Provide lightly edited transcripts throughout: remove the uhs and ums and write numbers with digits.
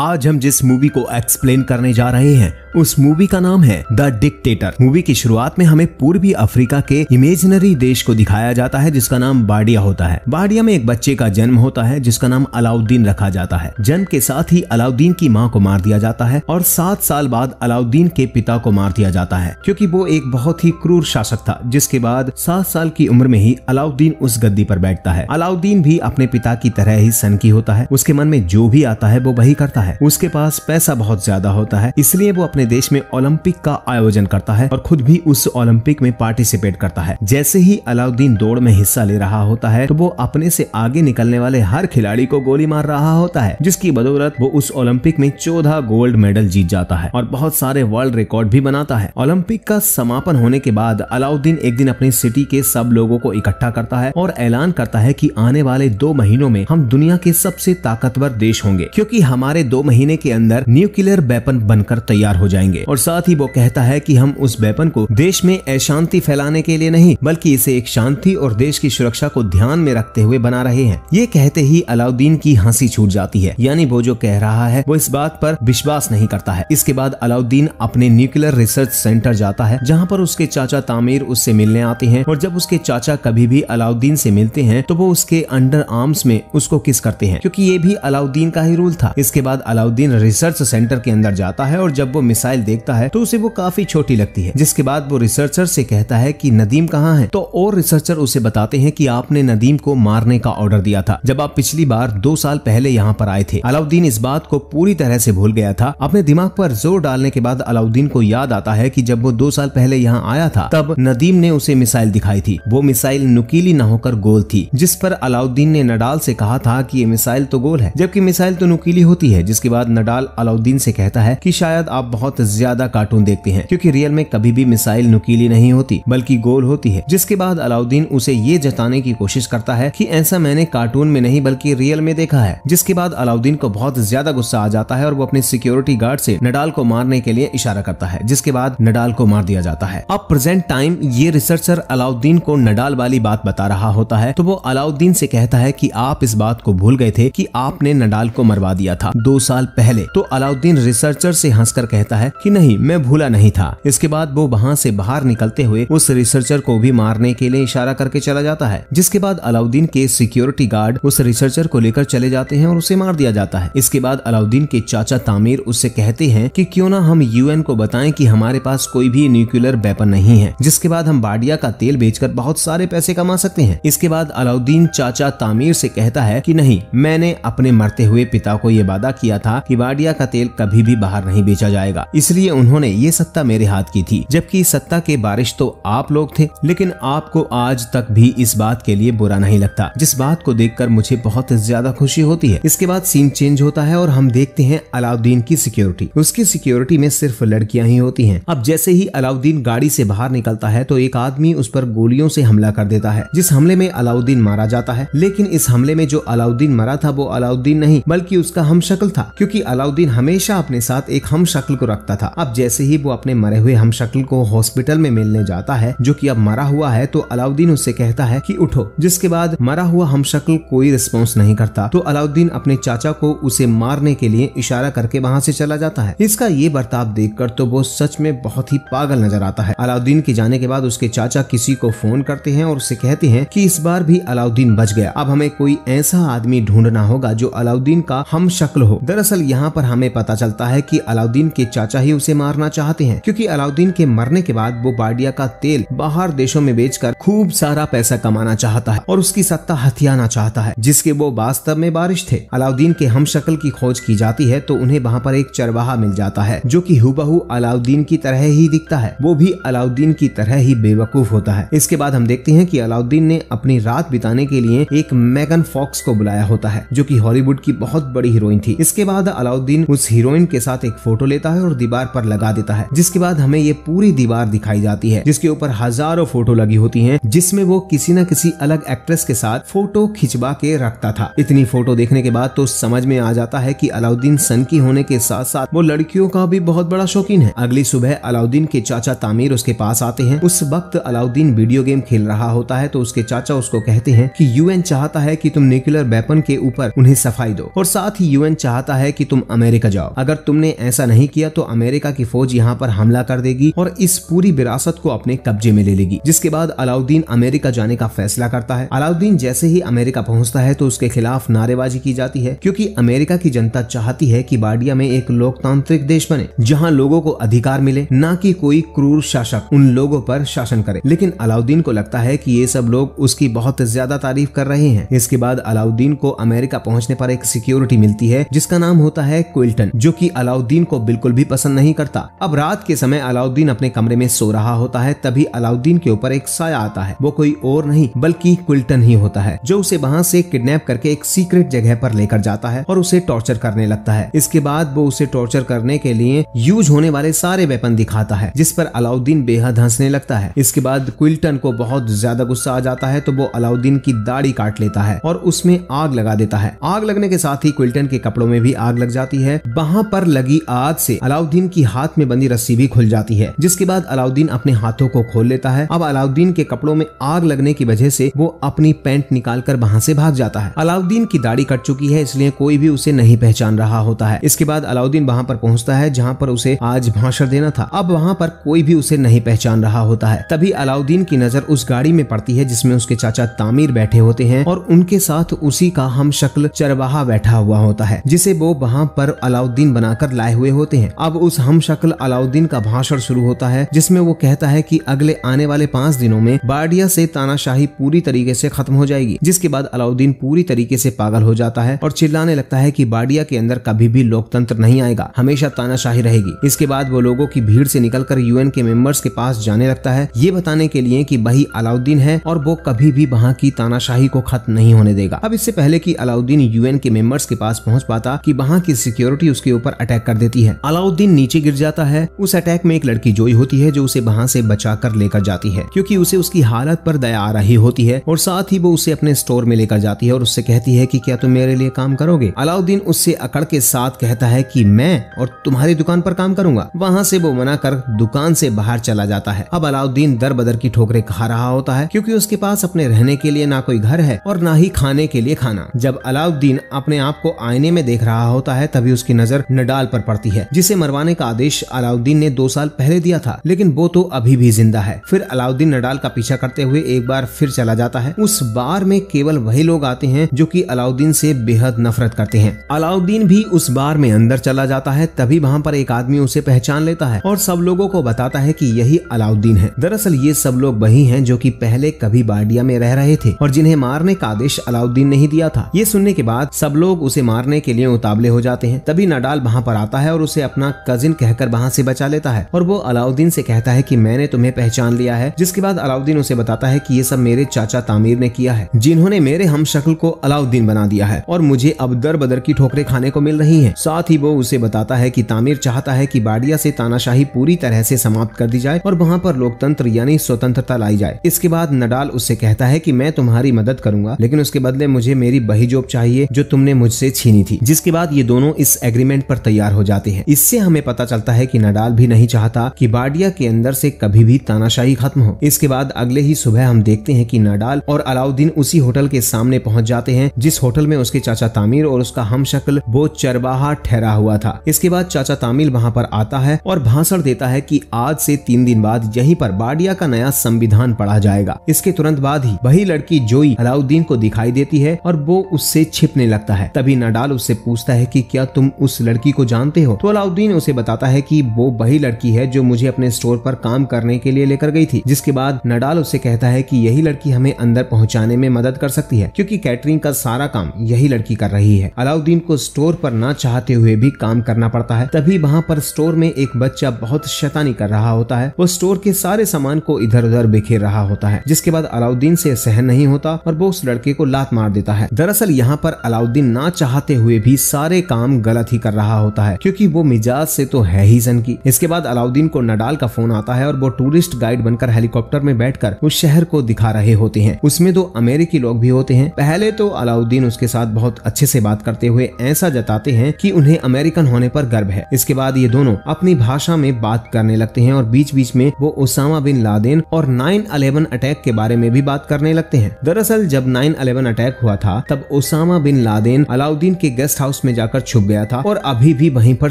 आज हम जिस मूवी को एक्सप्लेन करने जा रहे हैं उस मूवी का नाम है द डिक्टेटर। मूवी की शुरुआत में हमें पूर्वी अफ्रीका के इमेजिनरी देश को दिखाया जाता है जिसका नाम बाडिया होता है। बाडिया में एक बच्चे का जन्म होता है जिसका नाम अलाउद्दीन रखा जाता है। जन्म के साथ ही अलाउद्दीन की माँ को मार दिया जाता है और 7 साल बाद अलाउद्दीन के पिता को मार दिया जाता है क्योंकि वो एक बहुत ही क्रूर शासक था। जिसके बाद 7 साल की उम्र में ही अलाउद्दीन उस गद्दी पर बैठता है। अलाउद्दीन भी अपने पिता की तरह ही सनकी होता है। उसके मन में जो भी आता है वो वही करता है। उसके पास पैसा बहुत ज्यादा होता है इसलिए वो अपने देश में ओलंपिक का आयोजन करता है और खुद भी उस ओलंपिक में पार्टिसिपेट करता है। जैसे ही अलाउद्दीन दौड़ में हिस्सा ले रहा होता है तो वो अपने से आगे निकलने वाले हर खिलाड़ी को गोली मार रहा होता है जिसकी बदौलत वो उस ओलंपिक में 14 गोल्ड मेडल जीत जाता है और बहुत सारे वर्ल्ड रिकॉर्ड भी बनाता है। ओलंपिक का समापन होने के बाद अलाउद्दीन एक दिन अपनी सिटी के सब लोगों को इकट्ठा करता है और ऐलान करता है कि आने वाले 2 महीनों में हम दुनिया के सबसे ताकतवर देश होंगे क्योंकि हमारे 2 महीने के अंदर न्यूक्लियर वेपन बनकर तैयार हो जाएंगे। और साथ ही वो कहता है कि हम उस वेपन को देश में अशांति फैलाने के लिए नहीं बल्कि इसे एक शांति और देश की सुरक्षा को ध्यान में रखते हुए बना रहे हैं। ये कहते ही अलाउद्दीन की हंसी छूट जाती है, यानी वो जो कह रहा है वो इस बात पर विश्वास नहीं करता है। इसके बाद अलाउद्दीन अपने न्यूक्लियर रिसर्च सेंटर जाता है जहाँ पर उसके चाचा तामीर उससे मिलने आते हैं और जब उसके चाचा कभी भी अलाउद्दीन से मिलते हैं तो वो उसके अंडर आर्म्स में उसको किस करते हैं क्योंकि ये भी अलाउद्दीन का ही रूल था। इसके बाद अलाउद्दीन रिसर्च सेंटर के अंदर जाता है और जब वो मिसाइल देखता है तो उसे वो काफी छोटी लगती है। जिसके बाद वो रिसर्चर से कहता है कि नदीम कहाँ है, तो और रिसर्चर उसे बताते हैं कि आपने नदीम को मारने का ऑर्डर दिया था जब आप पिछली बार 2 साल पहले यहाँ पर आए थे। अलाउद्दीन इस बात को पूरी तरह से भूल गया था। अपने दिमाग पर जोर डालने के बाद अलाउद्दीन को याद आता है कि जब वो 2 साल पहले यहाँ आया था तब नदीम ने उसे मिसाइल दिखाई थी। वो मिसाइल नुकीली न होकर गोल थी जिस पर अलाउद्दीन ने नडाल से कहा था कि ये मिसाइल तो गोल है जबकि मिसाइल तो नुकीली होती है। जिसके बाद नडाल अलाउद्दीन से कहता है कि शायद आप बहुत ज्यादा कार्टून देखते हैं क्योंकि रियल में कभी भी मिसाइल नुकीली नहीं होती बल्कि गोल होती है। जिसके बाद अलाउद्दीन उसे ये जताने की कोशिश करता है कि ऐसा मैंने कार्टून में नहीं बल्कि रियल में देखा है। जिसके बाद अलाउद्दीन को बहुत ज्यादा गुस्सा आ जाता है और वो अपने सिक्योरिटी गार्ड से नडाल को मारने के लिए इशारा करता है। जिसके बाद नडाल को मार दिया जाता है। अब प्रेजेंट टाइम ये रिसर्चर अलाउद्दीन को नडाल वाली बात बता रहा होता है तो वो अलाउद्दीन से कहता है कि आप इस बात को भूल गए थे कि आपने नडाल को मरवा दिया था 2 साल पहले। तो अलाउद्दीन रिसर्चर से हंसकर कहता है कि नहीं, मैं भूला नहीं था। इसके बाद वो वहाँ से बाहर निकलते हुए उस रिसर्चर को भी मारने के लिए इशारा करके चला जाता है। जिसके बाद अलाउद्दीन के सिक्योरिटी गार्ड उस रिसर्चर को लेकर चले जाते हैं और उसे मार दिया जाता है। इसके बाद अलाउद्दीन के चाचा तामीर उससे कहते हैं कि क्यों ना हम UN को बताएं कि हमारे पास कोई भी न्यूक्लियर वेपन नहीं है, जिसके बाद हम बाडिया का तेल बेचकर बहुत सारे पैसे कमा सकते हैं। इसके बाद अलाउद्दीन चाचा तामीर से कहता है कि नहीं, मैंने अपने मरते हुए पिता को ये वादा किया था कि बाडिया का तेल कभी भी बाहर नहीं बेचा जाएगा, इसलिए उन्होंने ये सत्ता मेरे हाथ की थी। जबकि सत्ता के बारिश तो आप लोग थे, लेकिन आपको आज तक भी इस बात के लिए बुरा नहीं लगता, जिस बात को देखकर मुझे बहुत ज्यादा खुशी होती है। इसके बाद सीन चेंज होता है और हम देखते हैं अलाउद्दीन की सिक्योरिटी। उसकी सिक्योरिटी में सिर्फ लड़कियां ही होती हैं। अब जैसे ही अलाउद्दीन गाड़ी से बाहर निकलता है तो एक आदमी उस पर गोलियों से हमला कर देता है, जिस हमले में अलाउद्दीन मारा जाता है। लेकिन इस हमले में जो अलाउद्दीन मरा था वो अलाउद्दीन नहीं बल्कि उसका हमशक्ल था, क्योंकि अलाउद्दीन हमेशा अपने साथ एक हमशक्ल को रखता था। अब जैसे ही वो अपने मरे हुए हमशक्ल को हॉस्पिटल में मिलने जाता है जो कि अब मरा हुआ है, तो अलाउद्दीन उससे कहता है कि उठो। जिसके बाद मरा हुआ हमशक्ल कोई रिस्पॉन्स नहीं करता तो अलाउद्दीन अपने चाचा को उसे मारने के लिए इशारा करके वहाँ से चला जाता है। इसका ये बर्ताव देखकर तो वो सच में बहुत ही पागल नजर आता है। अलाउद्दीन के जाने के बाद उसके चाचा किसी को फोन करते हैं और उसे कहते हैं कि इस बार भी अलाउद्दीन बच गया, अब हमें कोई ऐसा आदमी ढूंढना होगा जो अलाउद्दीन का हमशक्ल हो। दरअसल यहाँ पर हमें पता चलता है कि अलाउद्दीन के चाचा ही उसे मारना चाहते हैं, क्योंकि अलाउद्दीन के मरने के बाद वो बाडिया का तेल बाहर देशों में बेचकर खूब सारा पैसा कमाना चाहता है और उसकी सत्ता हथियाना चाहता है, जिसके वो वास्तव में बारिश थे। अलाउद्दीन के हमशक्ल की खोज की जाती है तो उन्हें वहाँ पर एक चरवाहा मिल जाता है जो कि हुबहू अलाउद्दीन की तरह ही दिखता है। वो भी अलाउद्दीन की तरह ही बेवकूफ होता है। इसके बाद हम देखते हैं कि अलाउद्दीन ने अपनी रात बिताने के लिए एक मेगन फॉक्स को बुलाया होता है जो कि हॉलीवुड की बहुत बड़ी हीरोइन थी। इसके बाद अलाउद्दीन उस हीरोइन के साथ एक फोटो लेता है और दीवार पर लगा देता है। जिसके बाद हमें ये पूरी दीवार दिखाई जाती है जिसके ऊपर हजारों फोटो लगी होती हैं, जिसमें वो किसी न किसी अलग एक्ट्रेस के साथ फोटो खिंचवा के रखता था। इतनी फोटो देखने के बाद तो समझ में आ जाता है कि अलाउद्दीन सनकी होने के साथ साथ वो लड़कियों का भी बहुत बड़ा शौकीन है। अगली सुबह अलाउद्दीन के चाचा तामीर उसके पास आते हैं। उस वक्त अलाउद्दीन वीडियो गेम खेल रहा होता है तो उसके चाचा उसको कहते हैं कि UN चाहता है कि तुम न्यूक्लियर वेपन के ऊपर उन्हें सफाई दो और साथ ही UN चाहता चाहता है कि तुम अमेरिका जाओ। अगर तुमने ऐसा नहीं किया तो अमेरिका की फौज यहाँ पर हमला कर देगी और इस पूरी विरासत को अपने कब्जे में ले लेगी। जिसके बाद अलाउद्दीन अमेरिका जाने का फैसला करता है। अलाउद्दीन जैसे ही अमेरिका पहुँचता है तो उसके खिलाफ नारेबाजी की जाती है, क्योंकि अमेरिका की जनता चाहती है कि बाडिया में एक लोकतांत्रिक देश बने जहाँ लोगों को अधिकार मिले, न कि कोई क्रूर शासक उन लोगों पर शासन करे। लेकिन अलाउद्दीन को लगता है कि ये सब लोग उसकी बहुत ज्यादा तारीफ कर रहे हैं। इसके बाद अलाउद्दीन को अमेरिका पहुंचने पर एक सिक्योरिटी मिलती है जिसका नाम होता है क्विल्टन, जो कि अलाउद्दीन को बिल्कुल भी पसंद नहीं करता। अब रात के समय अलाउद्दीन अपने कमरे में सो रहा होता है, तभी अलाउद्दीन के ऊपर एक साया आता है। वो कोई और नहीं बल्कि क्विल्टन ही होता है, जो उसे वहाँ से किडनैप करके एक सीक्रेट जगह पर लेकर जाता है और उसे टॉर्चर करने लगता है। इसके बाद वो उसे टॉर्चर करने के लिए यूज होने वाले सारे वेपन दिखाता है, जिस पर अलाउद्दीन बेहद हंसने लगता है। इसके बाद क्विल्टन को बहुत ज्यादा गुस्सा आ जाता है तो वो अलाउद्दीन की दाढ़ी काट लेता है और उसमें आग लगा देता है। आग लगने के साथ ही क्विल्टन के कपड़ों में भी आग लग जाती है। वहाँ पर लगी आग से अलाउद्दीन की हाथ में बंधी रस्सी भी खुल जाती है, जिसके बाद अलाउद्दीन अपने हाथों को खोल लेता है। अब अलाउद्दीन के कपड़ों में आग लगने की वजह से वो अपनी पैंट निकाल कर वहाँ से भाग जाता है। अलाउद्दीन की दाढ़ी कट चुकी है, इसलिए कोई भी उसे नहीं पहचान रहा होता है। इसके बाद अलाउद्दीन वहाँ पर पहुँचता है जहाँ पर उसे आज भाषण देना था। अब वहाँ पर कोई भी उसे नहीं पहचान रहा होता है। तभी अलाउद्दीन की नजर उस गाड़ी में पड़ती है जिसमें उसके चाचा तामीर बैठे होते हैं और उनके साथ उसी का हम शक्ल चरवाहा बैठा हुआ होता है, जिसे वो वहाँ पर अलाउद्दीन बनाकर लाए हुए होते हैं। अब उस हम शक्ल अलाउद्दीन का भाषण शुरू होता है जिसमें वो कहता है कि अगले आने वाले 5 दिनों में बाडिया से तानाशाही पूरी तरीके से खत्म हो जाएगी। जिसके बाद अलाउद्दीन पूरी तरीके से पागल हो जाता है और चिल्लाने लगता है कि बाडिया के अंदर कभी भी लोकतंत्र नहीं आएगा, हमेशा तानाशाही रहेगी। इसके बाद वो लोगों की भीड़ से निकलकर यूएन के मेंबर्स के पास जाने लगता है, ये बताने के लिए कि वही अलाउद्दीन है और वो कभी भी वहाँ की तानाशाही को खत्म नहीं होने देगा। अब इससे पहले कि अलाउद्दीन यूएन के मेंबर्स के पास पहुँच पाता कि वहाँ की सिक्योरिटी उसके ऊपर अटैक कर देती है। अलाउद्दीन नीचे गिर जाता है। उस अटैक में एक लड़की जोई होती है जो उसे वहाँ से बचा कर लेकर जाती है, क्योंकि उसे उसकी हालत पर दया आ रही होती है और साथ ही वो उसे अपने स्टोर में लेकर जाती है और उससे कहती है कि क्या तुम मेरे लिए काम करोगे। अलाउद्दीन उससे अकड़ के साथ कहता है कि मैं और तुम्हारी दुकान पर काम करूंगा। वहाँ से वो मना कर दुकान से बाहर चला जाता है। अब अलाउद्दीन दर बदर की ठोकरें खा रहा होता है, क्योंकि उसके पास अपने रहने के लिए ना कोई घर है और ना ही खाने के लिए खाना। जब अलाउद्दीन अपने आप को आईने में देख रहा होता है तभी उसकी नजर नडाल पर पड़ती है, जिसे मरवाने का आदेश अलाउद्दीन ने 2 साल पहले दिया था, लेकिन वो तो अभी भी जिंदा है। फिर अलाउद्दीन नडाल का पीछा करते हुए एक बार फिर चला जाता है। उस बार में केवल वही लोग आते हैं जो कि अलाउद्दीन से बेहद नफरत करते हैं। अलाउद्दीन भी उस बार में अंदर चला जाता है। तभी वहाँ पर एक आदमी उसे पहचान लेता है और सब लोगों को बताता है कि यही अलाउद्दीन है। दरअसल ये सब लोग वही हैं जो कि पहले कभी बाडिया में रह रहे थे और जिन्हें मारने का आदेश अलाउद्दीन ने ही दिया था। ये सुनने के बाद सब लोग उसे मारने के लिए उतावले हो जाते हैं। तभी नडाल वहाँ पर आता है और उसे अपना कजिन कहकर वहाँ से बचा लेता है और वो अलाउद्दीन से कहता है कि मैंने तुम्हें पहचान लिया है। जिसके बाद अलाउद्दीन उसे बताता है कि ये सब मेरे चाचा तामीर ने किया है, जिन्होंने मेरे हम शक्ल को अलाउद्दीन बना दिया है और मुझे अब दर बदर की ठोकरें खाने को मिल रही है। साथ ही वो उसे बताता है कि तामीर चाहता है कि बाडिया से तानाशाही पूरी तरह से समाप्त कर दी जाए और वहाँ पर लोकतंत्र यानी स्वतंत्रता लाई जाए। इसके बाद नडाल उससे कहता है कि मैं तुम्हारी मदद करूंगा, लेकिन उसके बदले मुझे मेरी वही जॉब चाहिए जो तुमने मुझसे छीनी थी। जिसके बाद ये दोनों इस एग्रीमेंट पर तैयार हो जाते हैं। इससे हमें पता चलता है कि नडाल भी नहीं चाहता कि बाडिया के अंदर से कभी भी तानाशाही खत्म हो। इसके बाद अगले ही सुबह हम देखते हैं कि नडाल और अलाउद्दीन उसी होटल के सामने पहुंच जाते हैं जिस होटल में उसके चाचा तामीर और उसका हमशक्ल वो चरवाहा ठहरा हुआ था। इसके बाद चाचा तामीर वहां पर आता है और भाषण देता है कि आज से 3 दिन बाद यहीं पर बाडिया का नया संविधान पढ़ा जाएगा। इसके तुरंत बाद ही वही लड़की जोई अलाउद्दीन को दिखाई देती है और वो उससे छिपने लगता है। तभी नडाल उससे पूछता है कि क्या तुम उस लड़की को जानते हो, तो अलाउद्दीन उसे बताता है कि वो वही लड़की है जो मुझे अपने स्टोर पर काम करने के लिए लेकर गई थी। जिसके बाद नडाल उससे कहता है कि यही लड़की हमें अंदर पहुंचाने में मदद कर सकती है, क्योंकि कैटरिंग का सारा काम यही लड़की कर रही है। अलाउद्दीन को स्टोर पर ना चाहते हुए भी काम करना पड़ता है। तभी वहाँ पर स्टोर में एक बच्चा बहुत शैतानी कर रहा होता है। वो स्टोर के सारे सामान को इधर उधर बिखेर रहा होता है, जिसके बाद अलाउद्दीन से सहन नहीं होता और वो उस लड़के को लात मार देता है। दरअसल यहाँ पर अलाउद्दीन ना चाहते हुए भी सारे काम गलत ही कर रहा होता है, क्योंकि वो मिजाज से तो है ही सन की। इसके बाद अलाउद्दीन को नडाल का फोन आता है और वो टूरिस्ट गाइड बनकर हेलीकॉप्टर में बैठकर उस शहर को दिखा रहे होते हैं। उसमें 2 अमेरिकी लोग भी होते हैं। पहले तो अलाउद्दीन उसके साथ बहुत अच्छे से बात करते हुए ऐसा जताते हैं कि उन्हें अमेरिकन होने पर गर्व है। इसके बाद ये दोनों अपनी भाषा में बात करने लगते हैं और बीच बीच में वो ओसामा बिन लादेन और 9/11 अटैक के बारे में भी बात करने लगते हैं। दरअसल जब 9/11 अटैक हुआ था तब ओसामा बिन लादेन अलाउद्दीन के गेस्ट हाउस हाउस में जाकर छुप गया था और अभी भी वहीं पर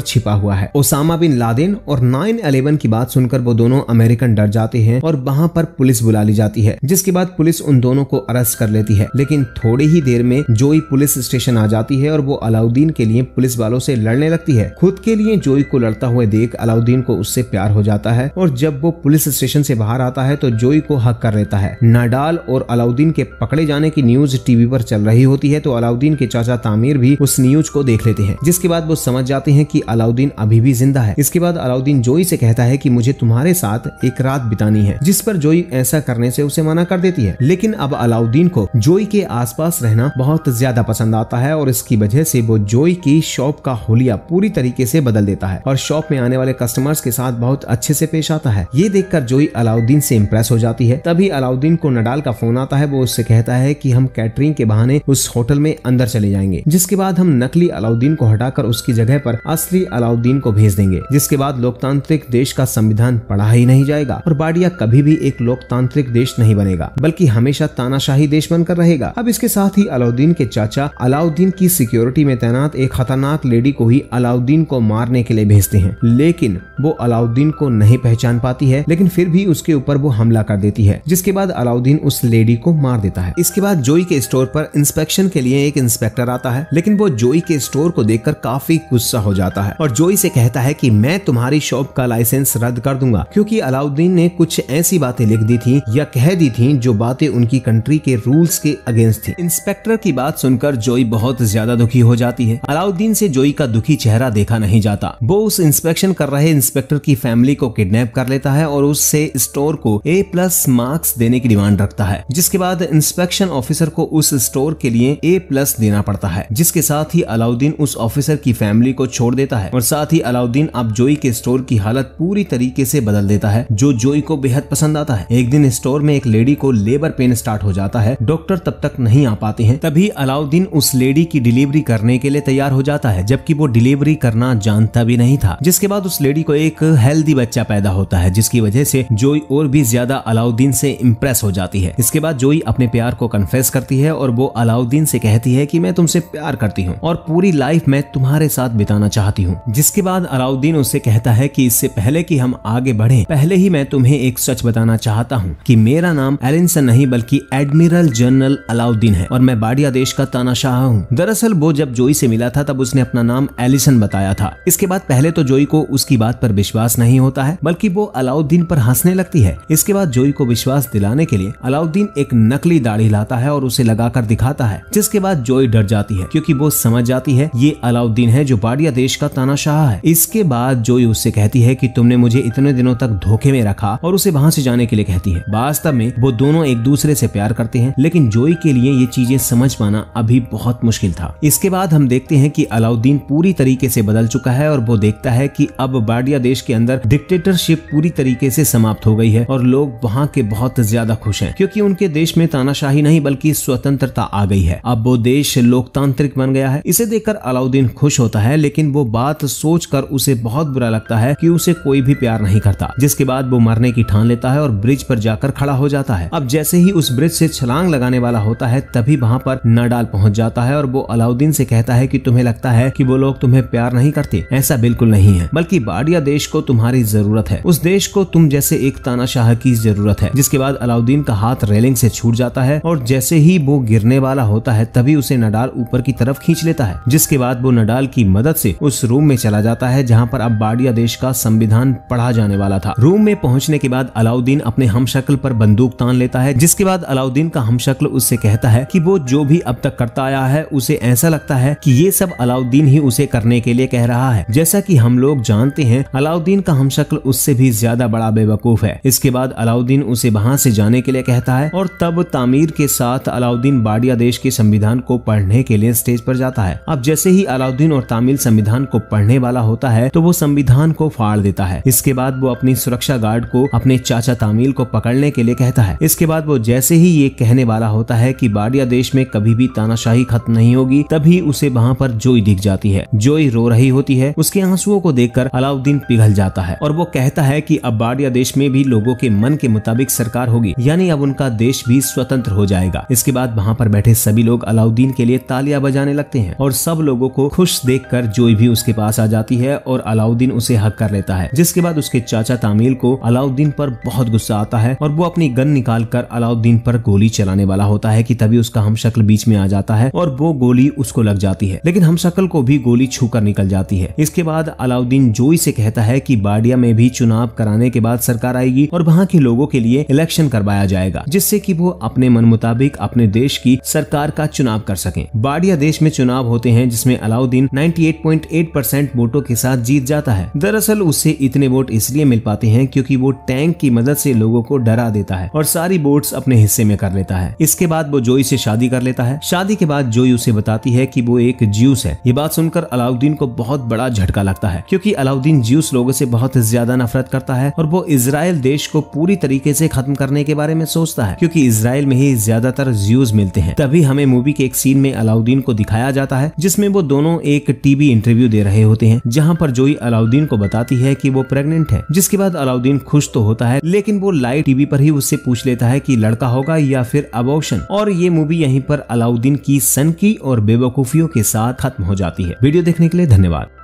छिपा हुआ है। ओसामा बिन लादेन और 9/11 की बात सुनकर वो दोनों अमेरिकन डर जाते हैं और वहाँ पर पुलिस बुला ली जाती है, जिसके बाद पुलिस उन दोनों को अरेस्ट कर लेती है। लेकिन थोड़ी ही देर में जोई पुलिस स्टेशन आ जाती है और वो अलाउद्दीन के लिए पुलिस वालों से लड़ने लगती है। खुद के लिए जोई को लड़ता हुए देख अलाउद्दीन को उससे प्यार हो जाता है और जब वो पुलिस स्टेशन से बाहर आता है तो जोई को हक कर लेता है। नडाल और अलाउद्दीन के पकड़े जाने की न्यूज टीवी पर चल रही होती है तो अलाउद्दीन के चाचा तामीर भी उस न्यूज को देख लेते हैं, जिसके बाद वो समझ जाते हैं कि अलाउद्दीन अभी भी जिंदा है। इसके बाद अलाउद्दीन जोई से कहता है कि मुझे तुम्हारे साथ एक रात बितानी है, जिस पर जोई ऐसा करने से उसे मना कर देती है। लेकिन अब अलाउद्दीन को जोई के आसपास रहना बहुत ज्यादा पसंद आता है और इसकी वजह से वो जोई की शॉप का हुलिया पूरी तरीके से बदल देता है और शॉप में आने वाले कस्टमर्स के साथ बहुत अच्छे से पेश आता है। ये देखकर जोई अलाउद्दीन से इम्प्रेस हो जाती है। तभी अलाउद्दीन को नडाल का फोन आता है। वो उससे कहता है कि हम कैटरिंग के बहाने उस होटल में अंदर चले जाएंगे, जिसके बाद हम नकली अलाउद्दीन को हटाकर उसकी जगह पर असली अलाउद्दीन को भेज देंगे, जिसके बाद लोकतांत्रिक देश का संविधान पढ़ा ही नहीं जाएगा और बाडिया कभी भी एक लोकतांत्रिक देश नहीं बनेगा, बल्कि हमेशा तानाशाही देश बनकर रहेगा। अब इसके साथ ही अलाउद्दीन के चाचा अलाउद्दीन की सिक्योरिटी में तैनात एक खतरनाक लेडी को ही अलाउद्दीन को मारने के लिए भेजते हैं, लेकिन वो अलाउद्दीन को नहीं पहचान पाती है, लेकिन फिर भी उसके ऊपर वो हमला कर देती है, जिसके बाद अलाउद्दीन उस लेडी को मार देता है। इसके बाद जोई के स्टोर पर इंस्पेक्शन के लिए एक इंस्पेक्टर आता है, लेकिन वो जोई के स्टोर को देखकर काफी गुस्सा हो जाता है और जोई से कहता है कि मैं तुम्हारी शॉप का लाइसेंस रद्द कर दूंगा, क्योंकि अलाउद्दीन ने कुछ ऐसी बातें लिख दी थी या कह दी थी जो बातें उनकी कंट्री के रूल्स के अगेंस्ट थी। इंस्पेक्टर की बात सुनकर जोई बहुत ज्यादा दुखी हो जाती है। अलाउद्दीन से जोई का दुखी चेहरा देखा नहीं जाता। वो उस इंस्पेक्शन कर रहे इंस्पेक्टर की फैमिली को किडनैप कर लेता है और उससे स्टोर को A+ मार्क्स देने की डिमांड रखता है, जिसके बाद इंस्पेक्शन ऑफिसर को उस स्टोर के लिए A+ देना पड़ता है, जिसके साथ ही अलाउद्दीन उस ऑफिसर की फैमिली को छोड़ देता है और साथ ही अलाउद्दीन अब जोई के स्टोर की हालत पूरी तरीके से बदल देता है, जो जोई को बेहद पसंद आता है। एक दिन स्टोर में एक लेडी को लेबर पेन स्टार्ट हो जाता है। डॉक्टर तब तक नहीं आ पाते हैं। तभी अलाउद्दीन उस लेडी की डिलीवरी करने के लिए तैयार हो जाता है, जबकि वो डिलीवरी करना जानता भी नहीं था। जिसके बाद उस लेडी को एक हेल्दी बच्चा पैदा होता है, जिसकी वजह से जोई और भी ज्यादा अलाउद्दीन से इम्प्रेस हो जाती है। इसके बाद जोई अपने प्यार को कन्फेस करती है और वो अलाउद्दीन से कहती है कि मैं तुमसे प्यार करती हूँ और पूरी लाइफ मैं तुम्हारे साथ बिताना चाहती हूँ। जिसके बाद अलाउद्दीन उससे कहता है कि इससे पहले कि हम आगे बढ़े, पहले ही मैं तुम्हें एक सच बताना चाहता हूँ कि मेरा नाम एलिसन नहीं बल्कि एडमिरल जनरल अलाउद्दीन है और मैं बाडिया देश का तानाशाह हूँ। दरअसल वो जब जोई से मिला था तब उसने अपना नाम एलिसन बताया था। इसके बाद पहले तो जोई को उसकी बात पर विश्वास नहीं होता है, बल्कि वो अलाउद्दीन पर हंसने लगती है। इसके बाद जोई को विश्वास दिलाने के लिए अलाउद्दीन एक नकली दाढ़ी लाता है और उसे लगाकर दिखाता है, जिसके बाद जोई डर जाती है, क्योंकि वो समझ जाती है ये अलाउद्दीन है जो बाडिया देश का तानाशाह है। इसके बाद जोई उससे कहती है कि तुमने मुझे इतने दिनों तक धोखे में रखा और उसे वहाँ से जाने के लिए कहती है। वास्तव में वो दोनों एक दूसरे से प्यार करते हैं, लेकिन जोई के लिए ये चीजें समझ पाना अभी बहुत मुश्किल था। इसके बाद हम देखते हैं कि अलाउद्दीन पूरी तरीके से बदल चुका है और वो देखता है कि अब बाडिया देश के अंदर डिक्टेटरशिप पूरी तरीके से समाप्त हो गई है और लोग वहाँ के बहुत ज्यादा खुश हैं, क्योंकि उनके देश में तानाशाही नहीं बल्कि स्वतंत्रता आ गई है। अब वो देश लोकतांत्रिक बन गया है। इसे देखकर अलाउद्दीन खुश होता है, लेकिन वो बात सोचकर उसे बहुत बुरा लगता है कि उसे कोई भी प्यार नहीं करता। जिसके बाद वो मरने की ठान लेता है और ब्रिज पर जाकर खड़ा हो जाता है। अब जैसे ही उस ब्रिज से छलांग लगाने वाला होता है तभी वहाँ पर नडाल पहुँच जाता है और वो अलाउद्दीन से कहता है कि तुम्हें लगता है कि वो लोग तुम्हें प्यार नहीं करते, ऐसा बिल्कुल नहीं है, बल्कि बाडिया देश को तुम्हारी जरूरत है, उस देश को तुम जैसे एक तानाशाह की जरूरत है। जिसके बाद अलाउद्दीन का हाथ रेलिंग से छूट जाता है और जैसे ही वो गिरने वाला होता है तभी उसे नडाल ऊपर की तरफ खींच लेता है। जिसके बाद वो नडाल की मदद से उस रूम में चला जाता है जहाँ पर अब बाडिया देश का संविधान पढ़ा जाने वाला था। रूम में पहुंचने के बाद अलाउद्दीन अपने हमशक्ल पर बंदूक तान लेता है। जिसके बाद अलाउद्दीन का हमशक्ल उससे कहता है कि वो जो भी अब तक करता आया है उसे ऐसा लगता है कि ये सब अलाउद्दीन ही उसे करने के लिए कह रहा है। जैसा कि हम लोग जानते हैं अलाउद्दीन का हमशक्ल उससे भी ज्यादा बड़ा बेवकूफ है। इसके बाद अलाउद्दीन उसे वहाँ से जाने के लिए कहता है और तब तामीर के साथ अलाउद्दीन बाडिया देश के संविधान को पढ़ने के लिए स्टेज पर जाता है। अब जैसे ही अलाउद्दीन और तामीर संविधान को पढ़ने वाला होता है तो वो संविधान को फाड़ देता है। इसके बाद वो अपनी सुरक्षा गार्ड को अपने चाचा तामीर को पकड़ने के लिए कहता है। इसके बाद वो जैसे ही ये कहने वाला होता है कि बाडिया देश में कभी भी तानाशाही खत्म नहीं होगी तभी उसे वहाँ पर जोई दिख जाती है। जोई रो रही होती है। उसके आंसुओं को देखकर अलाउद्दीन पिघल जाता है और वो कहता है कि अब बाडिया देश में भी लोगों के मन के मुताबिक सरकार होगी, यानी अब उनका देश भी स्वतंत्र हो जाएगा। इसके बाद वहाँ पर बैठे सभी लोग अलाउद्दीन के लिए तालियां बजाने लगते हैं और और सब लोगों को खुश देखकर जोई भी उसके पास आ जाती है और अलाउद्दीन उसे हक कर लेता है। जिसके बाद उसके चाचा तामीर को अलाउद्दीन पर बहुत गुस्सा आता है और वो अपनी गन निकालकर अलाउद्दीन पर गोली चलाने वाला होता है कि तभी उसका हमशक्ल बीच में आ जाता है और वो गोली उसको लग जाती है, लेकिन हमशक्ल को भी गोली छूकर निकल जाती है। इसके बाद अलाउद्दीन जोई से कहता है कि बाडिया में भी चुनाव कराने के बाद सरकार आएगी और वहाँ के लोगों के लिए इलेक्शन करवाया जाएगा जिससे कि वो अपने मन मुताबिक अपने देश की सरकार का चुनाव कर सकें। बाडिया देश में चुनाव होते हैं जिसमें अलाउद्दीन 98.8% वोटों के साथ जीत जाता है। दरअसल उसे इतने वोट इसलिए मिल पाते हैं क्योंकि वो टैंक की मदद से लोगों को डरा देता है और सारी वोट्स अपने हिस्से में कर लेता है। इसके बाद वो जोई से शादी कर लेता है। शादी के बाद जोई उसे बताती है कि वो एक ज्यूस है। ये बात सुनकर अलाउद्दीन को बहुत बड़ा झटका लगता है क्योंकि अलाउद्दीन ज्यूस लोगों से बहुत ज्यादा नफरत करता है और वो इजराइल देश को पूरी तरीके से खत्म करने के बारे में सोचता है क्योंकि इजराइल में ही ज्यादातर ज्यूज मिलते हैं। तभी हमें मूवी के एक सीन में अलाउद्दीन को दिखाया जाता है जिसमें वो दोनों एक टीवी इंटरव्यू दे रहे होते हैं जहां पर जोई अलाउद्दीन को बताती है कि वो प्रेग्नेंट है। जिसके बाद अलाउद्दीन खुश तो होता है लेकिन वो लाइव टीवी पर ही उससे पूछ लेता है कि लड़का होगा या फिर अबॉर्शन। और ये मूवी यहीं पर अलाउद्दीन की सन की और बेवकूफियों के साथ खत्म हो जाती है। वीडियो देखने के लिए धन्यवाद।